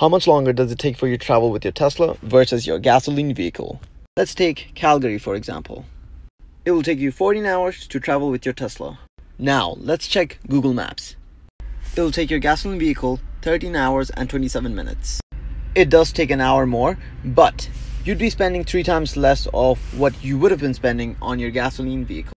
How much longer does it take for you to travel with your Tesla versus your gasoline vehicle? Let's take Calgary for example. It will take you 14 hours to travel with your Tesla. Now let's check Google Maps. It will take your gasoline vehicle 13 hours and 27 minutes. It does take an hour more, but you'd be spending 3 times less of what you would have been spending on your gasoline vehicle.